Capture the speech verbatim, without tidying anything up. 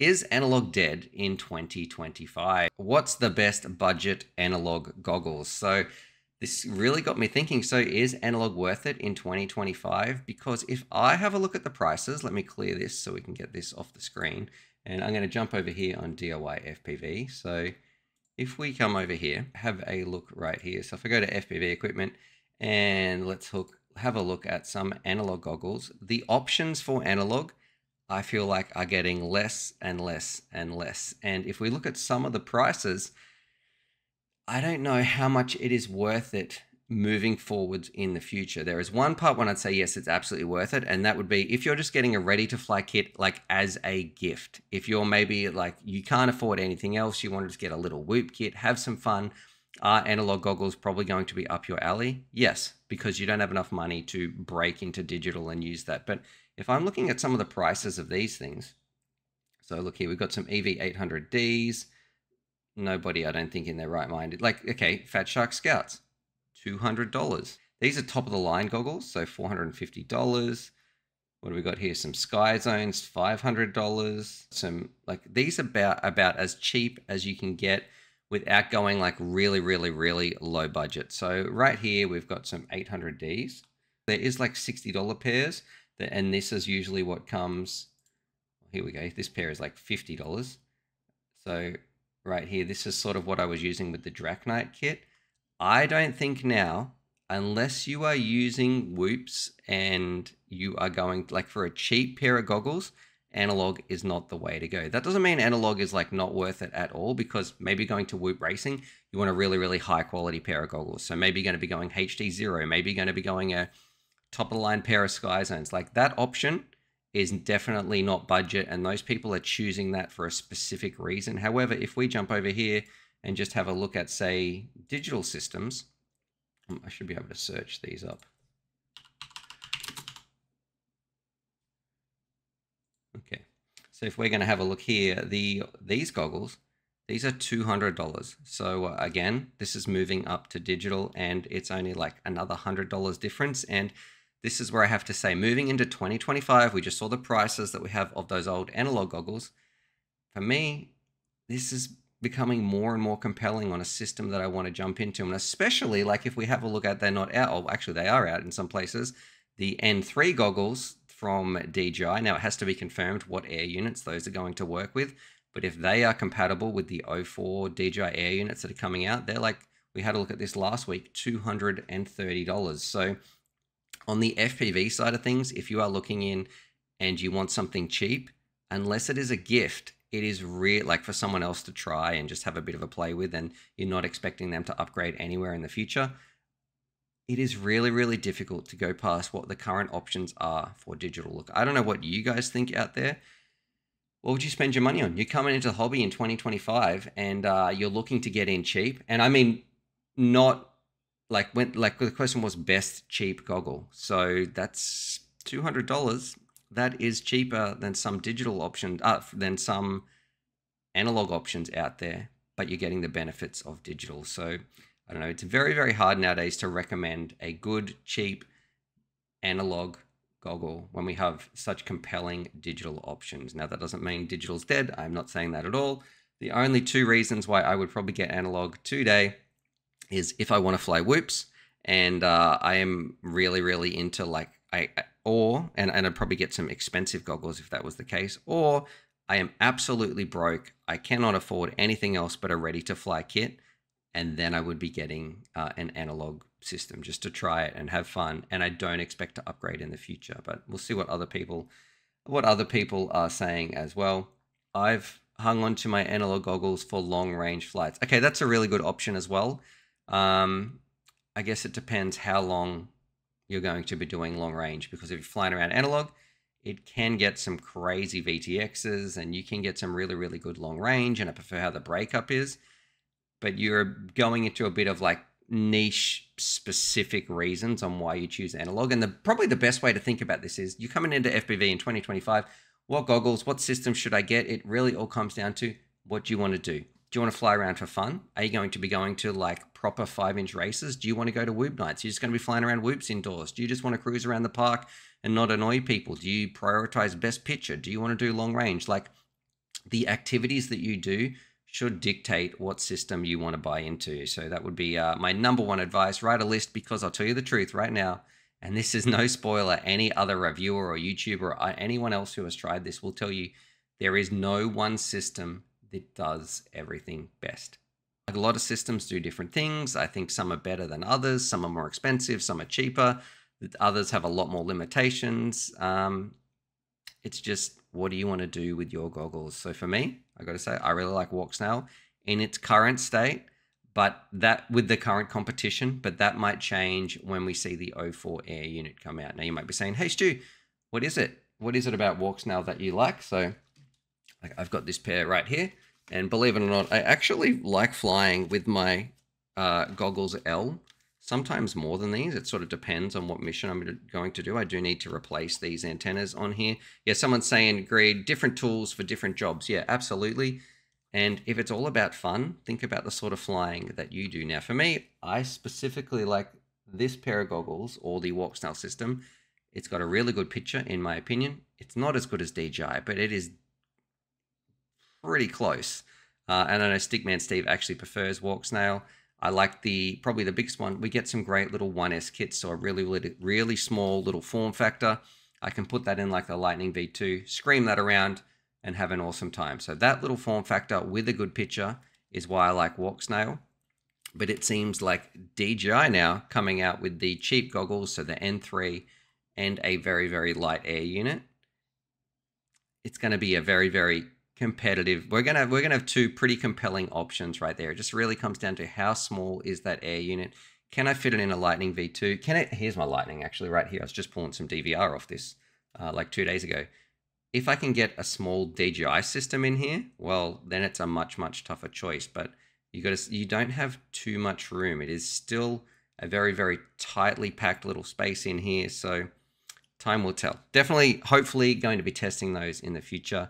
Is analog dead in twenty twenty-five? What's the best budget analog goggles? So this really got me thinking. So is analog worth it in twenty twenty-five? Because if I have a look at the prices, let me clear this so we can get this off the screen. And I'm going to jump over here on D I Y F P V. So if we come over here, have a look right here. So if I go to F P V equipment and let's hook, have a look at some analog goggles, the options for analog, I feel like are getting less and less and less. And if we look at some of the prices, I don't know how much it is worth it moving forwards in the future. There is one part when I'd say, yes, it's absolutely worth it. And that would be if you're just getting a ready to fly kit, like as a gift, if you're maybe like, you can't afford anything else, you want to just get a little whoop kit, have some fun. Are analog goggles probably going to be up your alley? Yes, because you don't have enough money to break into digital and use that. But if I'm looking at some of the prices of these things, so look here, we've got some E V eight hundred D's. Nobody, I don't think, in their right mind. Like, okay, Fat Shark Scouts, two hundred dollars. These are top of the line goggles, so four hundred fifty dollars. What do we got here? Some Sky Zones, five hundred dollars. Some, like, these are about, about as cheap as you can get without going like really, really, really low budget. So right here, we've got some eight hundred D's. There is like sixty dollar pairs. And this is usually what comes, here we go, this pair is like fifty dollars. So right here, this is sort of what I was using with the Drac Knight kit. I don't think now, unless you are using whoops and you are going like for a cheap pair of goggles, analog is not the way to go. That doesn't mean analog is like not worth it at all, because maybe going to whoop racing, you want a really, really high quality pair of goggles. So maybe you're going to be going H D Zero, maybe you're going to be going a top of the line pair of Sky Zones. Like that option is definitely not budget, and those people are choosing that for a specific reason. However, if we jump over here and just have a look at, say, digital systems, I should be able to search these up. Okay, so if we're going to have a look here, the these goggles, these are two hundred dollars. So uh, again, this is moving up to digital, and it's only like another one hundred dollars difference. And this is where I have to say, moving into twenty twenty-five, we just saw the prices that we have of those old analog goggles. For me, this is becoming more and more compelling on a system that I want to jump into. And especially like if we have a look at, they're not out, or actually they are out in some places, the N three goggles from D J I. Now it has to be confirmed what air units those are going to work with. But if they are compatible with the O four D J I air units that are coming out, they're like, we had a look at this last week, two hundred thirty dollars. So on the F P V side of things, if you are looking in and you want something cheap, unless it is a gift, it is real, like for someone else to try and just have a bit of a play with, and you're not expecting them to upgrade anywhere in the future, it is really, really difficult to go past what the current options are for digital. Look, I don't know what you guys think out there. What would you spend your money on? You're coming into the hobby in twenty twenty-five and uh, you're looking to get in cheap. And I mean, not like when, like the question was best cheap goggle. So that's two hundred dollars. That is cheaper than some digital options, uh, than some analog options out there, but you're getting the benefits of digital. So I don't know, it's very, very hard nowadays to recommend a good, cheap analog goggle when we have such compelling digital options. Now that doesn't mean digital's dead. I'm not saying that at all. The only two reasons why I would probably get analog today is if I want to fly whoops, and uh, I am really, really into like, I or, and, and I'd probably get some expensive goggles if that was the case, or I am absolutely broke. I cannot afford anything else but a ready to fly kit. And then I would be getting uh, an analog system just to try it and have fun. And I don't expect to upgrade in the future, but we'll see what other people, what other people are saying as well. I've hung on to my analog goggles for long range flights. Okay, that's a really good option as well. Um, I guess it depends how long you're going to be doing long range, because if you're flying around analog, it can get some crazy V T X's and you can get some really, really good long range. And I prefer how the breakup is. But you're going into a bit of like niche specific reasons on why you choose analog. And the probably the best way to think about this is you're coming into F P V in twenty twenty-five. What goggles, what system should I get? It really all comes down to what do you want to do? Do you want to fly around for fun? Are you going to be going to like proper five inch races? Do you want to go to whoop nights? You're just going to be flying around whoops indoors. Do you just want to cruise around the park and not annoy people? Do you prioritize best picture? Do you want to do long range? Like the activities that you do should dictate what system you want to buy into. So that would be uh, my number one advice. Write a list, because I'll tell you the truth right now, and this is no spoiler, any other reviewer or YouTuber or anyone else who has tried this will tell you there is no one system that does everything best. Like, a lot of systems do different things. I think some are better than others. Some are more expensive. Some are cheaper. Others have a lot more limitations. Um, it's just, what do you want to do with your goggles? So for me, I got to say, I really like Walksnail in its current state, but that with the current competition, but that might change when we see the O four Air unit come out. Now you might be saying, hey Stu, what is it? What is it about Walksnail that you like? So like, I've got this pair right here, and believe it or not, I actually like flying with my uh, goggles L, sometimes more than these. It sort of depends on what mission I'm going to do. I do need to replace these antennas on here. Yeah, someone's saying, Greed, different tools for different jobs. Yeah, absolutely. And if it's all about fun, think about the sort of flying that you do. Now, for me, I specifically like this pair of goggles or the Walksnail system. It's got a really good picture, in my opinion. It's not as good as D J I, but it is pretty close. Uh, and I know Stickman Steve actually prefers Walksnail. I like the, probably the biggest one, we get some great little one S kits, so a really, really, really small little form factor. I can put that in like the Lightning V two, scream that around, and have an awesome time. So that little form factor with a good picture is why I like Walksnail. But it seems like D J I now coming out with the cheap goggles, so the N three and a very, very light Air unit. It's going to be a very, very competitive. We're gonna we're gonna have two pretty compelling options right there. It just really comes down to how small is that Air unit. Can I fit it in a Lightning V two? Can it? Here's my Lightning actually right here. I was just pulling some D V R off this uh, like two days ago. If I can get a small D J I system in here, well, then it's a much much tougher choice. But you got to you don't have too much room. It is still a very very tightly packed little space in here. So time will tell. Definitely, hopefully, going to be testing those in the future.